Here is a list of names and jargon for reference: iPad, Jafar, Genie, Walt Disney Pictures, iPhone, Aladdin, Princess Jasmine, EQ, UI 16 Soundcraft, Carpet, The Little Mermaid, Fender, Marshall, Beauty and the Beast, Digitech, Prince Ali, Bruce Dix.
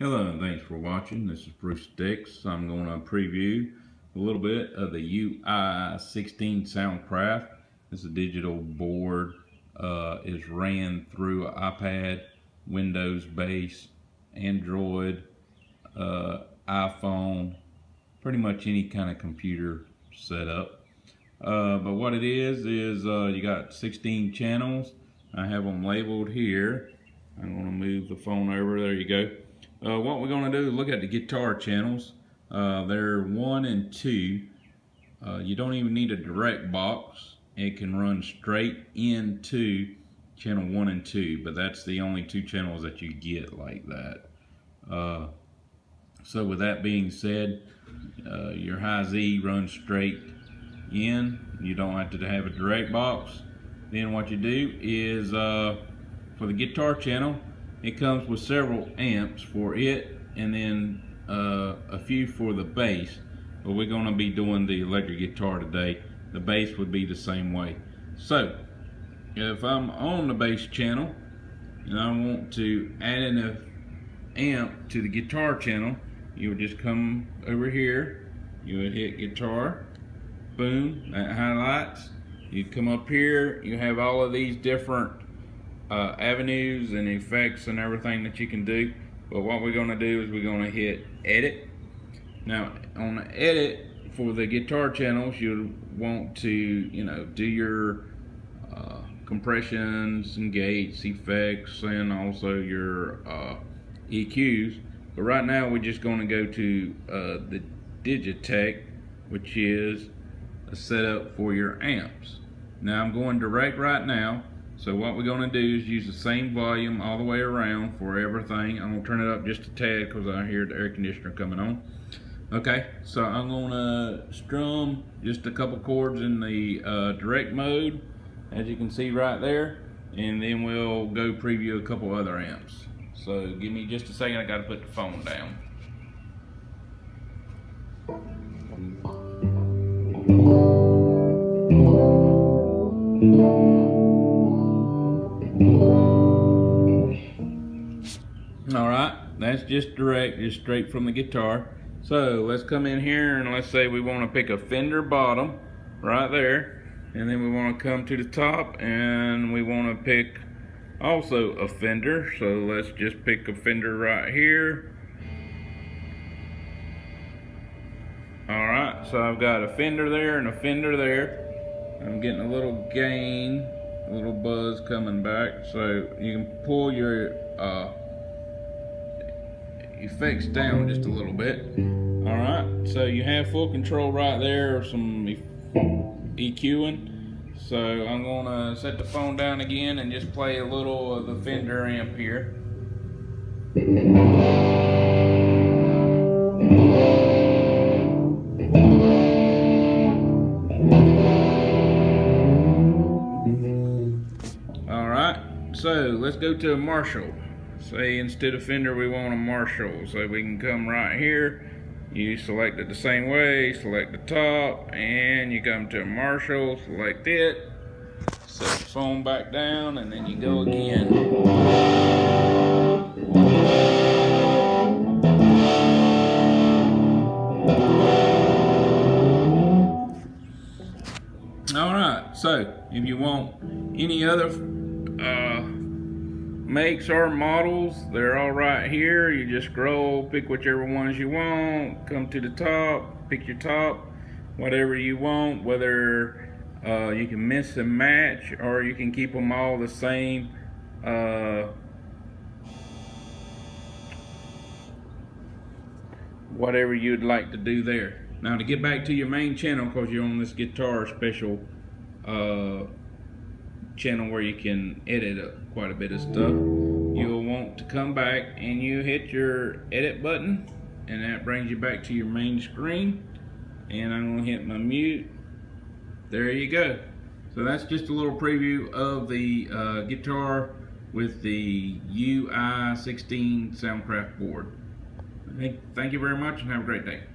Hello and thanks for watching. This is Bruce Dix. I'm going to preview a little bit of the UI 16 Soundcraft. It's a digital board. It's ran through an iPad, Windows base, Android, iPhone, pretty much any kind of computer setup. But what it is you got 16 channels. I have them labeled here. I'm going to move the phone over. There you go. What we're going to do is look at the guitar channels. They're 1 and 2. You don't even need a direct box. It can run straight into channel 1 and 2, but that's the only two channels that you get like that. So with that being said, your high Z runs straight in. You don't have to have a direct box. Then what you do is for the guitar channel, it comes with several amps for it, and then a few for the bass, but we're going to be doing the electric guitar today. The bass would be the same way. So if I'm on the bass channel and I want to add an amp to the guitar channel, you would just come over here, you would hit guitar, boom, that highlights. You'd come up here, you have all of these different avenues and effects and everything that you can do. But what we're going to do is we're going to hit edit. Now on edit for the guitar channels, you'll want to do your compressions and gates, effects, and also your EQs. But right now we're just going to go to the Digitech, which is a setup for your amps. Now I'm going direct right now. So what we're going to do is use the same volume all the way around for everything. I'm going to turn it up just a tad because I hear the air conditioner coming on. Okay, so I'm going to strum just a couple chords in the direct mode, as you can see right there. And then we'll go preview a couple other amps. So give me just a second, I got to put the phone down. That's just direct, just straight from the guitar. So let's come in here and let's say we want to pick a Fender bottom right there, and then we want to come to the top and we want to pick also a Fender. So let's just pick a Fender right here. Alright, so I've got a Fender there and a Fender there. I'm getting a little gain, a little buzz coming back, so you can pull your effects down just a little bit. Alright, so you have full control right there of some EQing. So I'm gonna set the phone down again and just play a little of the Fender amp here. Alright, so let's go to a Marshall. Say instead of Fender we want a Marshall, so we can come right here, you select it the same way, select the top, and you come to a Marshall, select it, set the phone back down, and then you go again. Alright, so if you want any other makes or models, they're all right here. You just scroll, pick whichever ones you want, come to the top, pick your top, whatever you want, whether you can mix and match or you can keep them all the same whatever you'd like to do there. Now to get back to your main channel, because you're on this guitar special channel where you can edit quite a bit of stuff, you'll want to come back and you hit your edit button, and that brings you back to your main screen. And I'm gonna hit my mute. There you go. So that's just a little preview of the guitar with the UI 16 Soundcraft board. Thank you very much and have a great day.